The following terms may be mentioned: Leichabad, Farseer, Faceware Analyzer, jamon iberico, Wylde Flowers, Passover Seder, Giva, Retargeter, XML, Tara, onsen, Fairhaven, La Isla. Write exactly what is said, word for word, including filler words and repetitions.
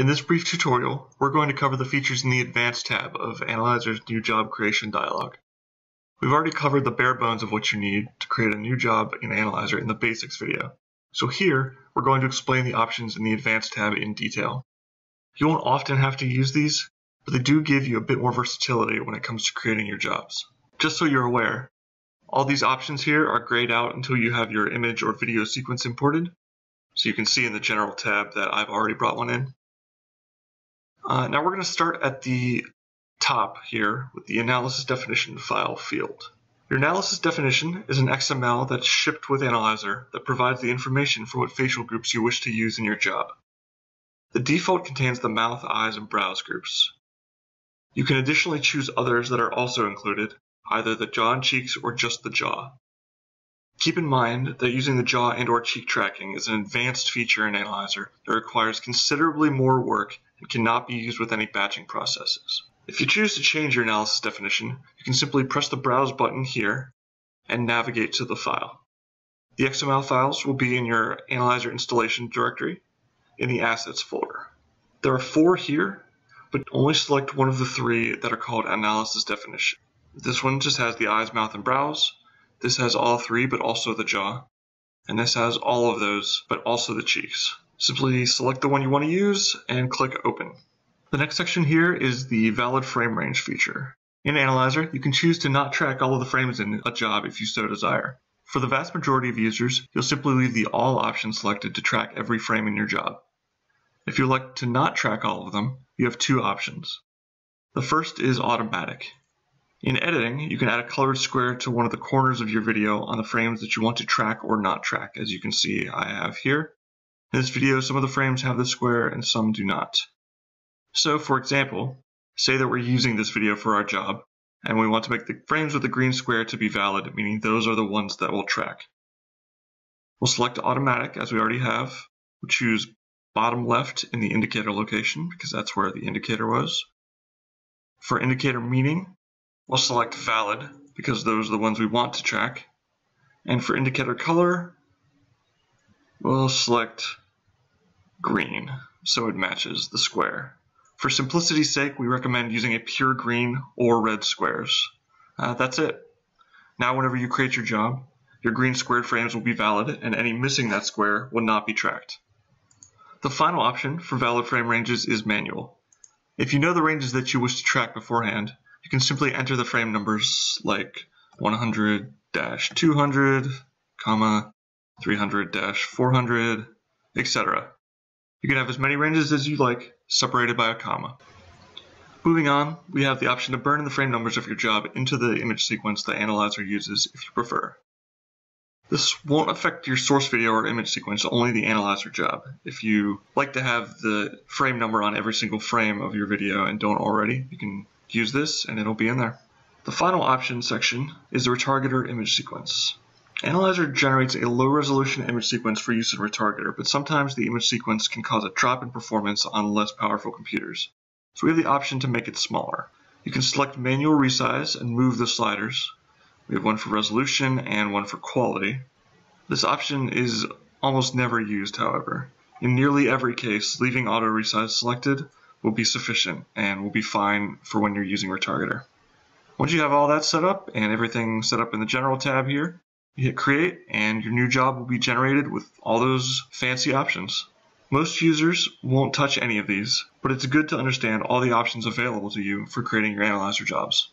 In this brief tutorial, we're going to cover the features in the Advanced tab of Analyzer's new job creation dialog. We've already covered the bare bones of what you need to create a new job in Analyzer in the basics video, so here we're going to explain the options in the Advanced tab in detail. You won't often have to use these, but they do give you a bit more versatility when it comes to creating your jobs. Just so you're aware, all these options here are grayed out until you have your image or video sequence imported, so you can see in the General tab that I've already brought one in. Uh, now we're going to start at the top here with the analysis definition file field. Your analysis definition is an X M L that's shipped with Analyzer that provides the information for what facial groups you wish to use in your job. The default contains the mouth, eyes, and brows groups. You can additionally choose others that are also included, either the jaw and cheeks or just the jaw. Keep in mind that using the jaw and or cheek tracking is an advanced feature in Analyzer that requires considerably more work and cannot be used with any batching processes. If you choose to change your analysis definition, you can simply press the Browse button here and navigate to the file. The X M L files will be in your Analyzer installation directory in the Assets folder. There are four here, but only select one of the three that are called Analysis Definition. This one just has the eyes, mouth, and brows. This has all three, but also the jaw. And this has all of those, but also the cheeks. Simply select the one you want to use and click Open. The next section here is the Valid Frame Range feature. In Analyzer, you can choose to not track all of the frames in a job if you so desire. For the vast majority of users, you'll simply leave the All option selected to track every frame in your job. If you elect to not track all of them, you have two options. The first is automatic. In editing, you can add a colored square to one of the corners of your video on the frames that you want to track or not track, as you can see I have here. In this video, some of the frames have the square and some do not. So, for example, say that we're using this video for our job, and we want to make the frames with the green square to be valid, meaning those are the ones that we'll track. We'll select automatic, as we already have. We'll choose bottom left in the indicator location, because that's where the indicator was. For indicator meaning, we'll select valid, because those are the ones we want to track. And for indicator color, we'll select green, so it matches the square. For simplicity's sake, we recommend using a pure green or red squares. Uh, that's it. Now whenever you create your job, your green squared frames will be valid, and any missing that square will not be tracked. The final option for valid frame ranges is manual. If you know the ranges that you wish to track beforehand, you can simply enter the frame numbers like one hundred, two hundred, three hundred, four hundred, et cetera. You can have as many ranges as you like, separated by a comma. Moving on, we have the option to burn the frame numbers of your job into the image sequence that Analyzer uses if you prefer. This won't affect your source video or image sequence, only the Analyzer job. If you like to have the frame number on every single frame of your video and don't already, you can use this and it'll be in there. The final option section is the Retargeter image sequence. Analyzer generates a low resolution image sequence for use in Retargeter, but sometimes the image sequence can cause a drop in performance on less powerful computers. So we have the option to make it smaller. You can select manual resize and move the sliders. We have one for resolution and one for quality. This option is almost never used, however. In nearly every case, leaving auto resize selected will be sufficient and will be fine for when you're using Retargeter. Once you have all that set up and everything set up in the General tab here, you hit Create and your new job will be generated with all those fancy options. Most users won't touch any of these, but it's good to understand all the options available to you for creating your Analyzer jobs.